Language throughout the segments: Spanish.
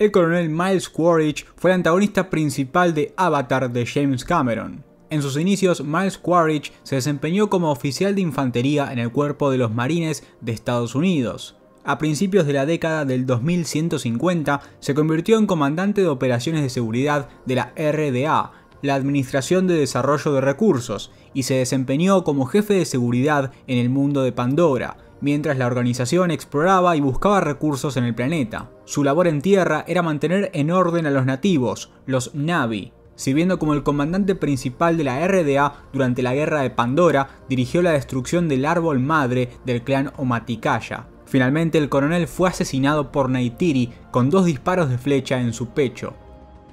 el coronel Miles Quaritch fue el antagonista principal de Avatar de James Cameron. En sus inicios, Miles Quaritch se desempeñó como oficial de infantería en el cuerpo de los marines de Estados Unidos. A principios de la década del 2150 se convirtió en comandante de operaciones de seguridad de la RDA, la Administración de Desarrollo de Recursos, y se desempeñó como jefe de seguridad en el mundo de Pandora, mientras la organización exploraba y buscaba recursos en el planeta. Su labor en tierra era mantener en orden a los nativos, los Navi. Sirviendo como el comandante principal de la RDA durante la Guerra de Pandora, dirigió la destrucción del árbol madre del clan Omaticaya. Finalmente, el coronel fue asesinado por Neytiri con 2 disparos de flecha en su pecho.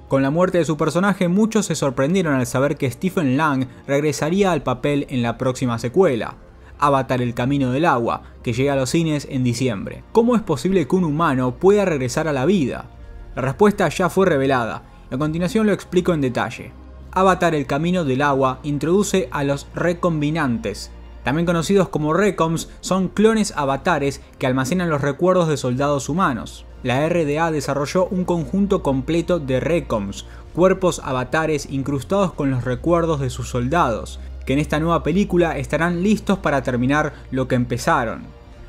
Con la muerte de su personaje, muchos se sorprendieron al saber que Stephen Lang regresaría al papel en la próxima secuela, Avatar: El Camino del Agua, que llega a los cines en diciembre. ¿Cómo es posible que un humano pueda regresar a la vida? La respuesta ya fue revelada. A continuación lo explico en detalle. Avatar: El Camino del Agua introduce a los Recombinantes. También conocidos como Recoms, son clones avatares que almacenan los recuerdos de soldados humanos. La RDA desarrolló un conjunto completo de Recoms, cuerpos avatares incrustados con los recuerdos de sus soldados, que en esta nueva película estarán listos para terminar lo que empezaron.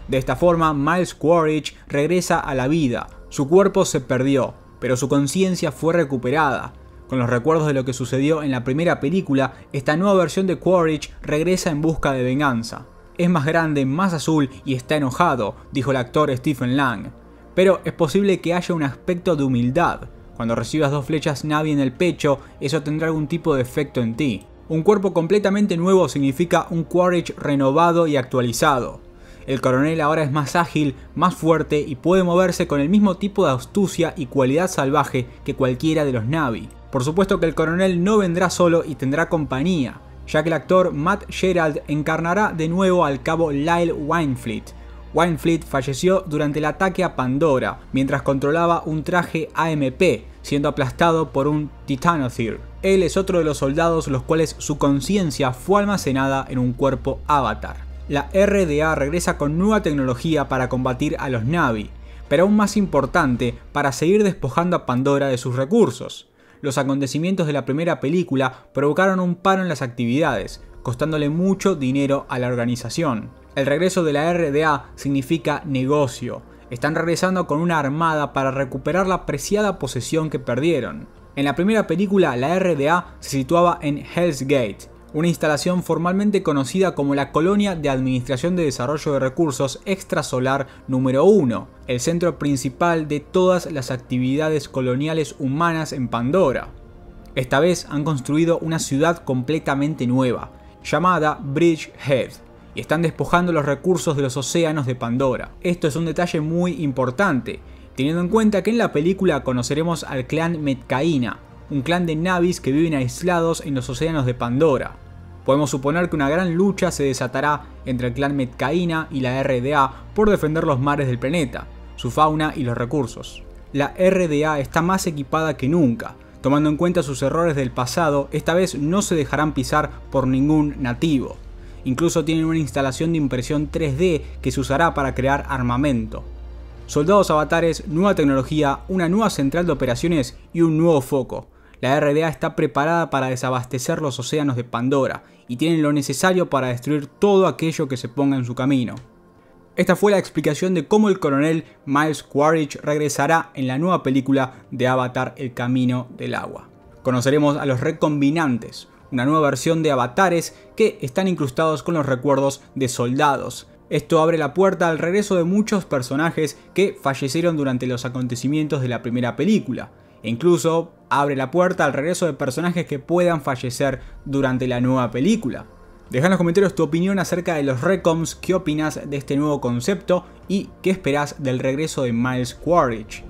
De esta forma, Miles Quaritch regresa a la vida. Su cuerpo se perdió, pero su conciencia fue recuperada. Con los recuerdos de lo que sucedió en la primera película, esta nueva versión de Quaritch regresa en busca de venganza. Es más grande, más azul y está enojado, dijo el actor Stephen Lang. Pero es posible que haya un aspecto de humildad. Cuando recibas 2 flechas Navi en el pecho, eso tendrá algún tipo de efecto en ti. Un cuerpo completamente nuevo significa un Quaritch renovado y actualizado. El coronel ahora es más ágil, más fuerte y puede moverse con el mismo tipo de astucia y cualidad salvaje que cualquiera de los Navi. Por supuesto que el coronel no vendrá solo y tendrá compañía, ya que el actor Matt Gerald encarnará de nuevo al cabo Lyle Weinfleet. Weinfleet falleció durante el ataque a Pandora, mientras controlaba un traje AMP, siendo aplastado por un Titanothere. Él es otro de los soldados los cuales su conciencia fue almacenada en un cuerpo avatar. La RDA regresa con nueva tecnología para combatir a los Navi, pero aún más importante, para seguir despojando a Pandora de sus recursos. Los acontecimientos de la primera película provocaron un paro en las actividades, costándole mucho dinero a la organización. El regreso de la RDA significa negocio. Están regresando con una armada para recuperar la preciada posesión que perdieron. En la primera película, la RDA se situaba en Hell's Gate, una instalación formalmente conocida como la Colonia de Administración de Desarrollo de Recursos Extrasolar número 1, el centro principal de todas las actividades coloniales humanas en Pandora. Esta vez han construido una ciudad completamente nueva, llamada Bridgehead, y están despojando los recursos de los océanos de Pandora. Esto es un detalle muy importante, teniendo en cuenta que en la película conoceremos al clan Metkayina, un clan de navis que viven aislados en los océanos de Pandora. Podemos suponer que una gran lucha se desatará entre el clan Metkayina y la RDA por defender los mares del planeta, su fauna y los recursos. La RDA está más equipada que nunca. Tomando en cuenta sus errores del pasado, esta vez no se dejarán pisar por ningún nativo. Incluso tienen una instalación de impresión 3D que se usará para crear armamento. Soldados avatares, nueva tecnología, una nueva central de operaciones y un nuevo foco. La RDA está preparada para desabastecer los océanos de Pandora y tienen lo necesario para destruir todo aquello que se ponga en su camino. Esta fue la explicación de cómo el coronel Miles Quaritch regresará en la nueva película de Avatar: El Camino del Agua. Conoceremos a los Recombinantes, una nueva versión de avatares que están incrustados con los recuerdos de soldados. Esto abre la puerta al regreso de muchos personajes que fallecieron durante los acontecimientos de la primera película, e incluso abre la puerta al regreso de personajes que puedan fallecer durante la nueva película. Deja en los comentarios tu opinión acerca de los Recoms, qué opinas de este nuevo concepto y qué esperás del regreso de Miles Quaritch.